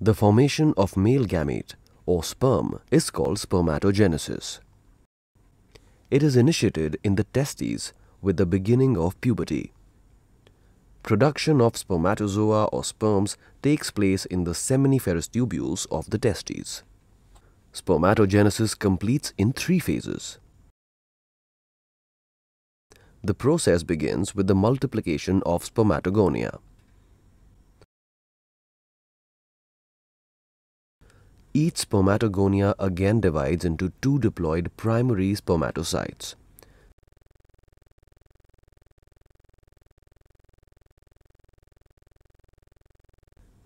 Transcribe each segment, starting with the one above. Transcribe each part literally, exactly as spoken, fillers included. The formation of male gamete or sperm is called spermatogenesis. It is initiated in the testes with the beginning of puberty. Production of spermatozoa or sperms takes place in the seminiferous tubules of the testes. Spermatogenesis completes in three phases. The process begins with the multiplication of spermatogonia. Each spermatogonia again divides into two diploid primary spermatocytes.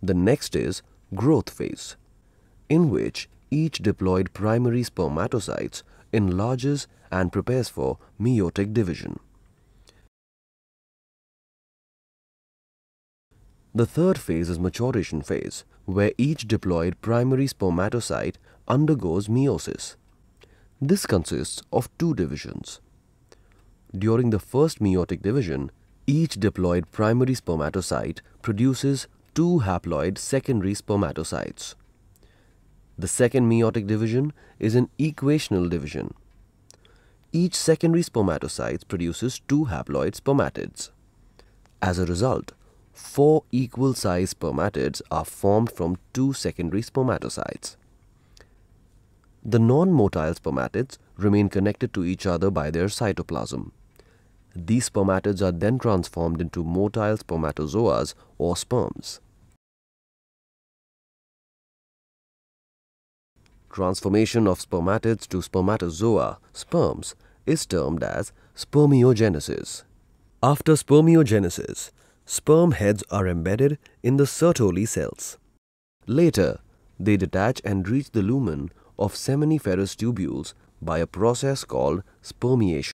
The next is growth phase, in which each diploid primary spermatocytes enlarges and prepares for meiotic division. The third phase is maturation phase, where each diploid primary spermatocyte undergoes meiosis. This consists of two divisions. During the first meiotic division, each diploid primary spermatocyte produces two haploid secondary spermatocytes. The second meiotic division is an equational division. Each secondary spermatocyte produces two haploid spermatids. As a result, four equal-sized spermatids are formed from two secondary spermatocytes. The non-motile spermatids remain connected to each other by their cytoplasm. These spermatids are then transformed into motile spermatozoas or sperms. Transformation of spermatids to spermatozoa, sperms, is termed as spermiogenesis. After spermiogenesis, sperm heads are embedded in the Sertoli cells. Later, they detach and reach the lumen of seminiferous tubules by a process called spermiation.